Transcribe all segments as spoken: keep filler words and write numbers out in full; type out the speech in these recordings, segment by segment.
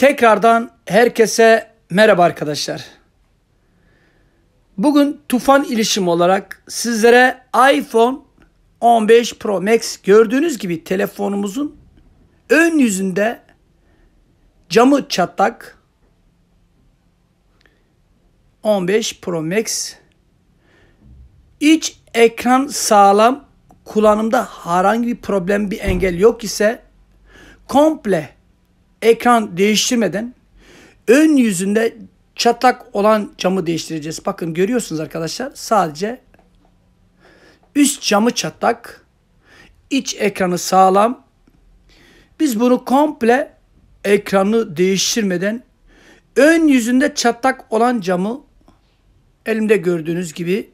Tekrardan herkese merhaba arkadaşlar. Bugün Tufan İletişim olarak sizlere iPhone on beş Pro Max gördüğünüz gibi telefonumuzun ön yüzünde camı çatlak on beş Pro Max, iç ekran sağlam, kullanımda herhangi bir problem, bir engel yok ise komple ekran değiştirmeden ön yüzünde çatlak olan camı değiştireceğiz. Bakın görüyorsunuz arkadaşlar, sadece üst camı çatlak, iç ekranı sağlam. Biz bunu komple ekranı değiştirmeden ön yüzünde çatlak olan camı, elimde gördüğünüz gibi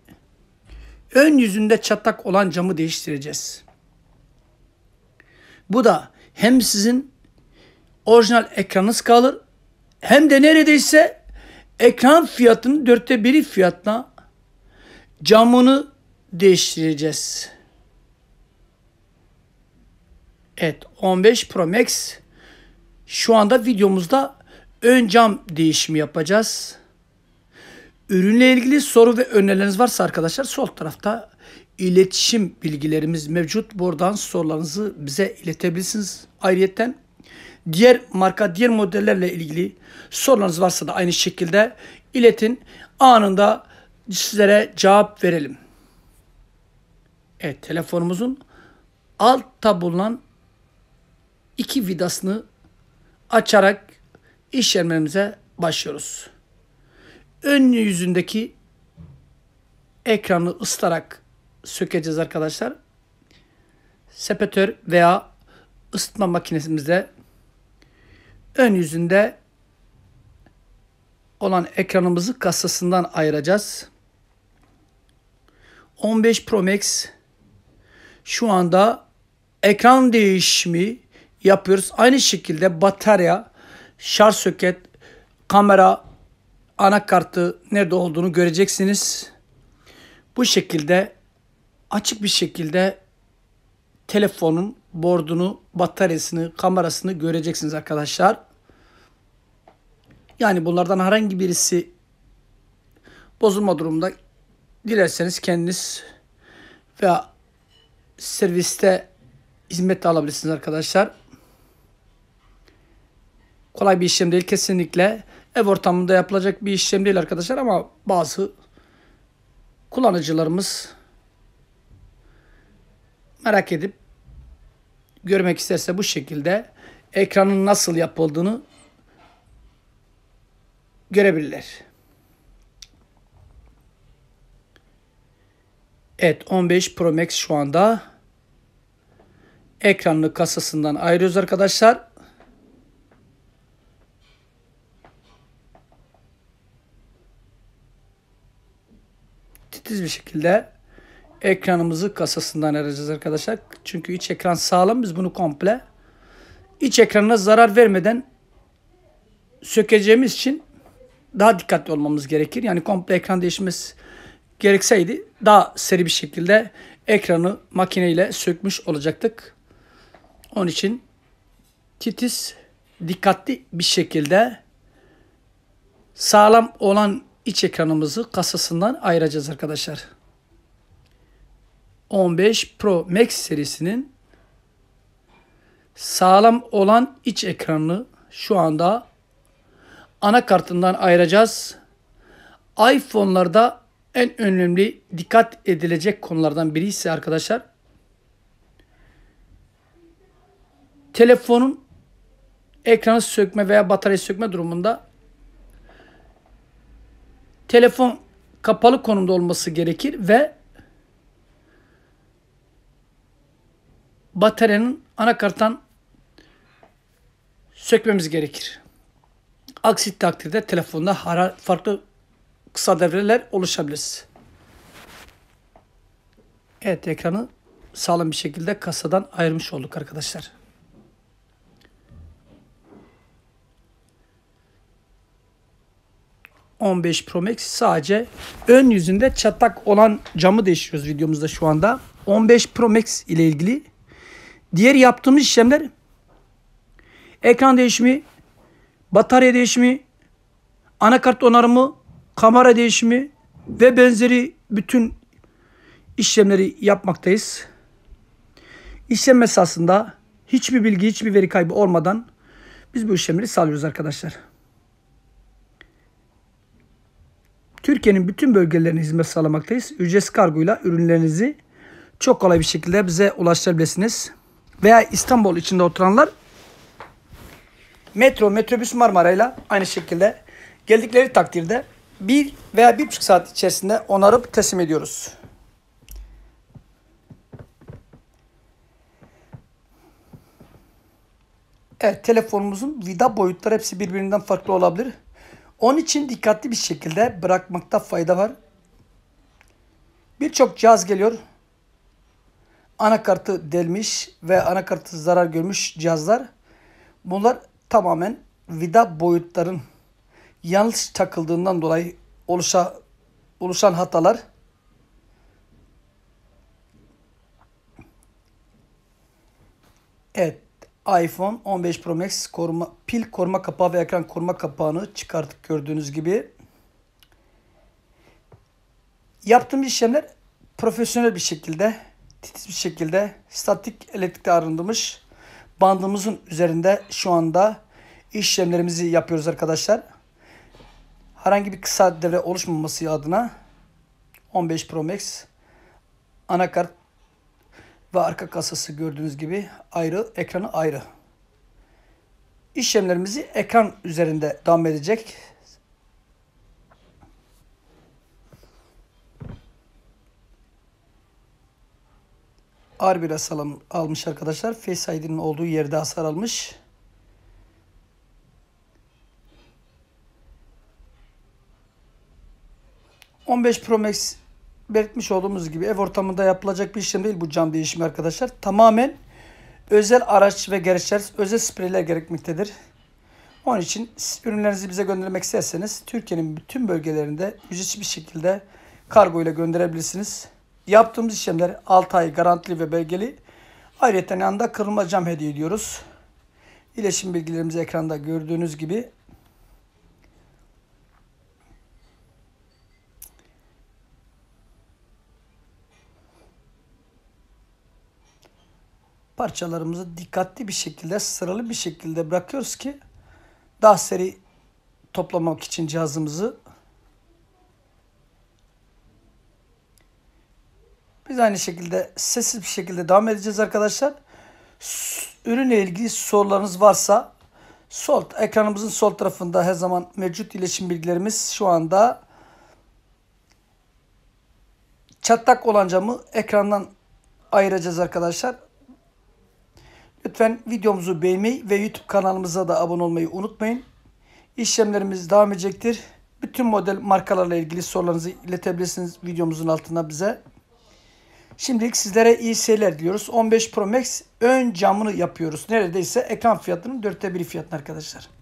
ön yüzünde çatlak olan camı değiştireceğiz. Bu da hem sizin orijinal ekranınız kalır, hem de neredeyse ekran fiyatının dörtte biri fiyatına camını değiştireceğiz. Evet, on beş Pro Max şu anda videomuzda ön cam değişimi yapacağız. Ürünle ilgili soru ve önerileriniz varsa arkadaşlar, sol tarafta iletişim bilgilerimiz mevcut. Buradan sorularınızı bize iletebilirsiniz. Ayrıyeten diğer marka, diğer modellerle ilgili sorularınız varsa da aynı şekilde iletin. Anında sizlere cevap verelim. Evet, telefonumuzun altta bulunan iki vidasını açarak işlemlerimize başlıyoruz. Ön yüzündeki ekranı ısıtarak sökeceğiz arkadaşlar. Sepetör veya ısıtma makinesimizde ön yüzünde olan ekranımızı kasasından ayıracağız. on beş Pro Max şu anda ekran değişimi yapıyoruz. Aynı şekilde batarya, şarj soket, kamera, anakartı nerede olduğunu göreceksiniz. Bu şekilde açık bir şekilde telefonun bordunu, bataryasını, kamerasını göreceksiniz arkadaşlar. Yani bunlardan herhangi birisi bozulma durumunda dilerseniz kendiniz veya serviste hizmet alabilirsiniz arkadaşlar. Kolay bir işlem değil kesinlikle. Ev ortamında yapılacak bir işlem değil arkadaşlar, ama bazı kullanıcılarımız merak edip görmek isterse bu şekilde ekranın nasıl yapıldığını görebilirler. Evet, on beş Pro Max şu anda ekranını kasasından ayırıyoruz arkadaşlar. Titiz bir şekilde ekranımızı kasasından ayıracağız arkadaşlar. Çünkü iç ekran sağlam. Biz bunu komple iç ekranına zarar vermeden sökeceğimiz için daha dikkatli olmamız gerekir. Yani komple ekran değişmesi gerekseydi daha seri bir şekilde ekranı makineyle sökmüş olacaktık. Onun için titiz, dikkatli bir şekilde sağlam olan iç ekranımızı kasasından ayıracağız arkadaşlar. on beş Pro Max serisinin sağlam olan iç ekranını şu anda anakartından ayıracağız. iPhone'larda en önemli dikkat edilecek konulardan biri ise arkadaşlar, telefonun ekranı sökme veya batarya sökme durumunda telefon kapalı konumda olması gerekir ve bataryanın anakarttan sökmemiz gerekir. Aksi takdirde telefonda farklı kısa devreler oluşabilir. Evet, ekranı sağlam bir şekilde kasadan ayırmış olduk arkadaşlar. on beş Pro Max sadece ön yüzünde çatlak olan camı değiştiriyoruz videomuzda şu anda. on beş Pro Max ile ilgili diğer yaptığımız işlemler ekran değişimi, batarya değişimi, anakart onarımı, kamera değişimi ve benzeri bütün işlemleri yapmaktayız. İşlem esasında hiçbir bilgi, hiçbir veri kaybı olmadan biz bu işlemleri sağlıyoruz arkadaşlar. Türkiye'nin bütün bölgelerine hizmet sağlamaktayız. Ücretsiz kargoyla ürünlerinizi çok kolay bir şekilde bize ulaştırabilirsiniz. Veya İstanbul içinde oturanlar metro, metrobüs Marmara'yla aynı şekilde geldikleri takdirde bir veya bir buçuk saat içerisinde onarıp teslim ediyoruz. Evet, telefonumuzun vida boyutları hepsi birbirinden farklı olabilir. Onun için dikkatli bir şekilde bırakmakta fayda var. Birçok cihaz geliyor. Anakartı delmiş ve anakartı zarar görmüş cihazlar. Bunlar tamamen vida boyutların yanlış takıldığından dolayı oluşa, oluşan hatalar. Evet. iPhone on beş Pro Max koruma, pil koruma kapağı ve ekran koruma kapağını çıkartıp gördüğünüz gibi. Yaptığımız işlemler profesyonel bir şekilde, titiz bir şekilde statik elektrikte arındırmış bandımızın üzerinde şu anda işlemlerimizi yapıyoruz arkadaşlar. Herhangi bir kısa devre oluşmaması adına on beş Pro Max anakart ve arka kasası gördüğünüz gibi ayrı, ekranı ayrı. İşlemlerimizi ekran üzerinde devam edecek. ağır bir hasar almış arkadaşlar. Face I D'nin olduğu yerde hasar almış. on beş Pro Max belirtmiş olduğumuz gibi ev ortamında yapılacak bir işlem değil bu cam değişimi arkadaşlar. Tamamen özel araç ve gereçler, özel spreyler gerekmektedir. Onun için ürünlerinizi bize göndermek isterseniz Türkiye'nin bütün bölgelerinde ücretsiz bir şekilde kargo ile gönderebilirsiniz. Yaptığımız işlemler altı ay garantili ve belgeli. Ayrıca yanında kırılmaz cam hediye ediyoruz. İletişim bilgilerimizi ekranda gördüğünüz gibi. Parçalarımızı dikkatli bir şekilde, sıralı bir şekilde bırakıyoruz ki daha seri toplamak için cihazımızı. Biz aynı şekilde sessiz bir şekilde devam edeceğiz arkadaşlar. Ürünle ilgili sorularınız varsa sol ekranımızın sol tarafında her zaman mevcut iletişim bilgilerimiz. Şu anda çatlak olan camı ekrandan ayıracağız arkadaşlar. Lütfen videomuzu beğenmeyi ve YouTube kanalımıza da abone olmayı unutmayın. İşlemlerimiz devam edecektir. Bütün model markalarla ilgili sorularınızı iletebilirsiniz videomuzun altına bize. Şimdilik sizlere iyi seyirler diliyoruz. on beş Pro Max ön camını yapıyoruz. Neredeyse ekran fiyatının dörtte biri fiyatına arkadaşlar.